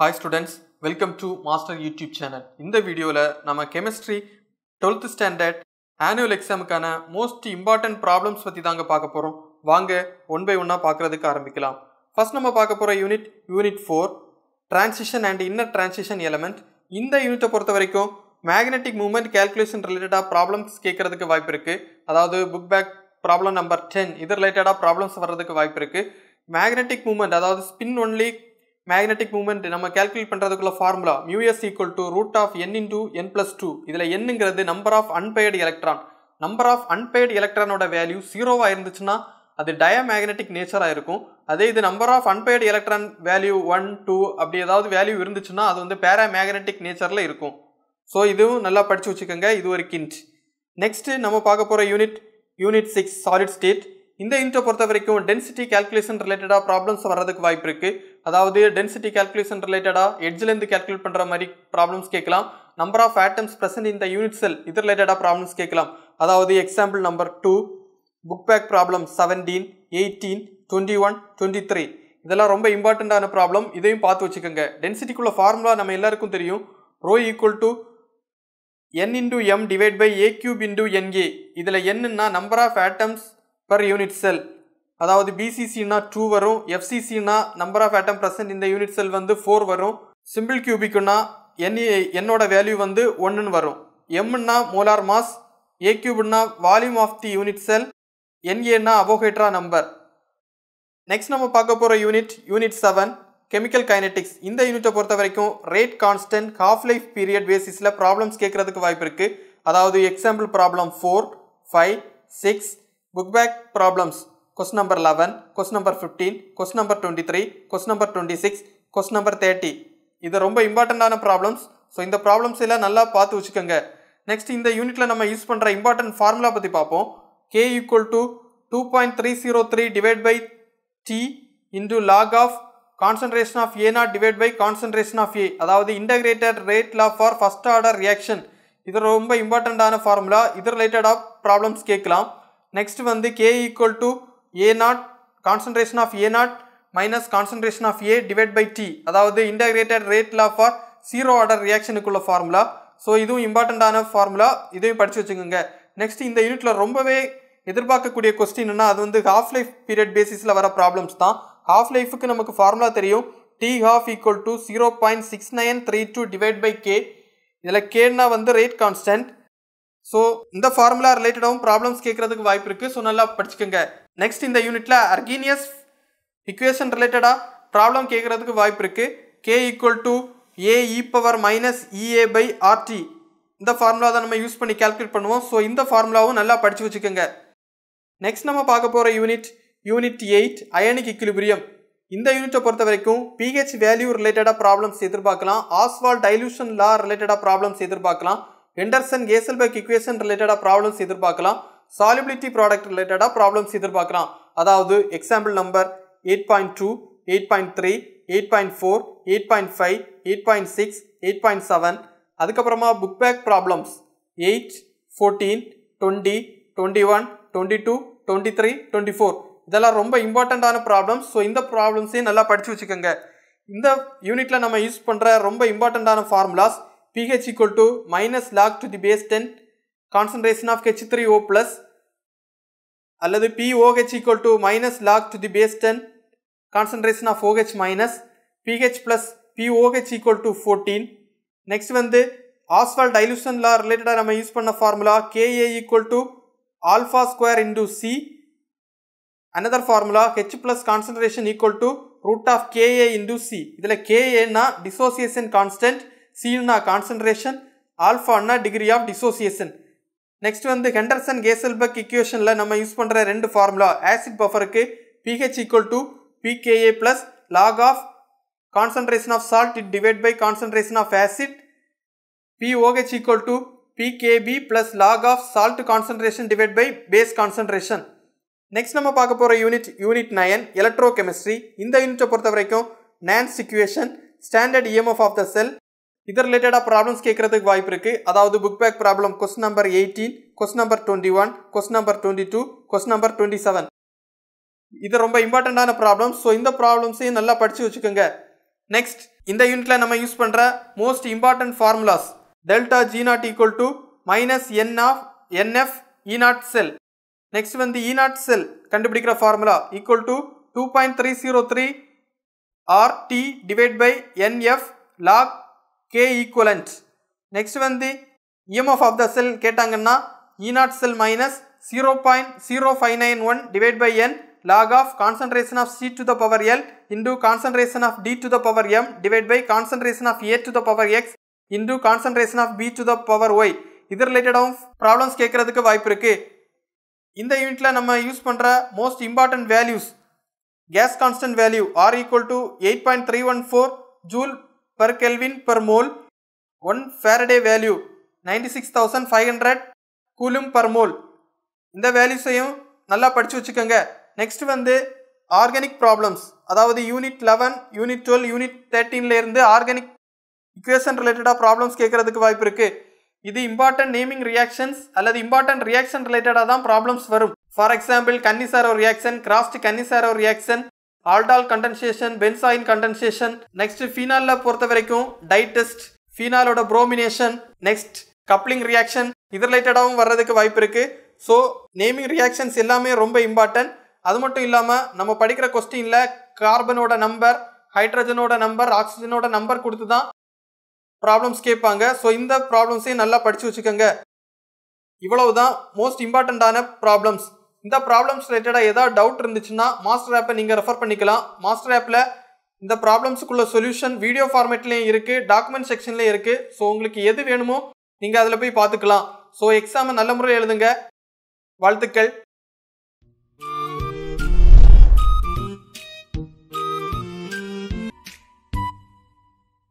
Hi students, welcome to Master YouTube channel. In the video, we will Chemistry 12th Standard Annual Exam most important problems. We will one by one. First, we will Unit 4 Transition and Inner Transition Element. In the unit, magnetic movement calculation related problems. That is book back problem number 10. This related problems. Magnetic movement, that is spin only. Magnetic movement, we calculate the formula mu s equal to root of n into n plus 2. This n is the number of unpaired electron. Number of unpaired electron value 0 is diamagnetic nature. That is the number of unpaired electron value 1, 2, that value is paramagnetic nature. So, this is a hint. Next, we will see unit 6 solid state. In the unit, density calculation related problems. That is density calculation related edge length calculate problems kekalam, number of atoms present in the unit cell idhu related problems kekalam. That is example number 2 book back problem 17 18 21 23 idella romba important ana problem idhayum paathu vechukenga density kulla formula nama ellarkum theriyum rho equal to n into m divided by a cube into na idella n na number of atoms per unit cell. That is BCC na 2 varum, FCC na number of atom present in the unit cell 4 varum, simple cubic na n oda value 1 varum, m na molar mass, a cube na volume of the unit cell, na na Avogadro number. Next nama paaka pora unit 7 chemical kinetics. In the unit portha varaikum rate constant half life period basis la problems kekradhukku vaaipu irukku. That is example problem 4 5 6 book back problems. Question number 11, question number 15, question number 23, question number 26, question number 30. These are very important problems. So, in the problems, you will see them. Next, in the unit, we will use the important formula. K equal to 2.303 divided by T into log of concentration of A0 divided by concentration of A. That is the integrated rate law for first order reaction. This is a very important formula. This related problems. Next, K equal to A0 concentration of A0 minus concentration of A divided by T. That is the integrated rate law for zero order reaction formula. So, this is important formula. This is important. Next, in the unit, the question is half-life period basis problems. Half-life formula T half equal to 0.6932 divided by K. K is rate constant. So, in the formula related problems so, next in the unit la Arrhenius equation related problem K equal to A e power minus EA by RT. In the formula we use calculate pannuvom. So, in the formula next nama paaka pora unit 8 ionic equilibrium. In the unit portha pH value related problems Oswald dilution law related problems Henderson-Gaeselbeck equation related problems solubility product related problems that is example number 8.2, 8.3, 8.4, 8.5, 8.6, 8.7 adhukaprama book back problems 8, 14, 20, 21, 22, 23, 24 idella romba important problems. So in the problems nalla padichu vechukenga. In the unit la nama use pandra romba important formulas pH equal to minus log to the base 10 concentration of H3O plus அல்லது pOH equal to minus log to the base 10 concentration of OH minus pH plus pOH equal to 14. Next வந்து Oswald dilution law related நம்ம use பண்ண formula Ka equal to alpha square into C. Another formula H plus concentration equal to root of Ka into C. இதில் Ka நா dissociation constant, C na concentration, alpha na degree of dissociation. Next one the Henderson-Gaeselbeck equation la nama use pandra rendu formula acid buffer ke pH equal to pKa plus log of concentration of salt divided by concentration of acid, pOH equal to pKb plus log of salt concentration divided by base concentration. Next nama paaka pora unit 9 electrochemistry. In the unit portha varaikkum Nernst equation, standard EMF of the cell. This related problems கேக்கிறதுக்கு வாய்ப்பு இருக்கு. அதாவது book back problem question number 18, question number 21, question number 22, question number 27. இது ரொம்ப இம்பார்ட்டன்டான problems. So இந்த problems நல்லா படிச்சு வச்சுக்கங்க. Next, in the unit we use most important formulas. Delta G naught equal to minus N of NF E naught cell. Next one, the E naught cell formula equal to 2.303 R T divided by NF log K equivalent. Next one, the EMF of the cell ketanganna E naught cell minus 0.0591 divided by N log of concentration of C to the power L into concentration of D to the power M divided by concentration of A to the power X into concentration of B to the power Y. This related problems கேட்கிறதுக்கு வாய்ப்பு இருக்கு. இந்த யூனிட்ல நம்ம use பண்ற most important values. Gas constant value R equal to 8.314 joule per Kelvin per mole. 1 Faraday value 96,500 coulomb per mole. இந்த valuesையும் நல்லா படிச்சு வச்சுக்கோங்க. Next வந்து organic problems. அதாவது unit 11, unit 12, unit 13ல இருந்து organic equation related problems கேட்கிறதுக்கு வாய்ப்பு இருக்கு. This is important naming reactions or important reaction related problems. For example, Cannizzaro reaction, crossed Cannizzaro reaction, aldol condensation, benzoin condensation. Next, phenol dye test, phenol bromination. Next, coupling reaction. This is related to. So, naming reactions is very important. That's why we will study the question carbon number, hydrogen number, oxygen number. Problems கேட்பாங்க. So இந்த problems நல்லா படிச்சு வச்சுக்கங்க. இவ்வளவுதான் most important ஆன problems. இந்த problems related ஏதாவது doubt இருந்துச்சுன்னா மாஸ்டர் ஆப்பை நீங்க ரெஃபர் பண்ணிக்கலாம். மாஸ்டர் ஆப்ல இந்த problems குள்ள solution video formatலயே இருக்கு, document sectionலயே இருக்கு. So உங்களுக்கு எது வேணுமோ நீங்க அதல போய் பாத்துக்கலாம். So exam நல்ல முறையில் எழுதுங்க. வாழ்த்துக்கள்.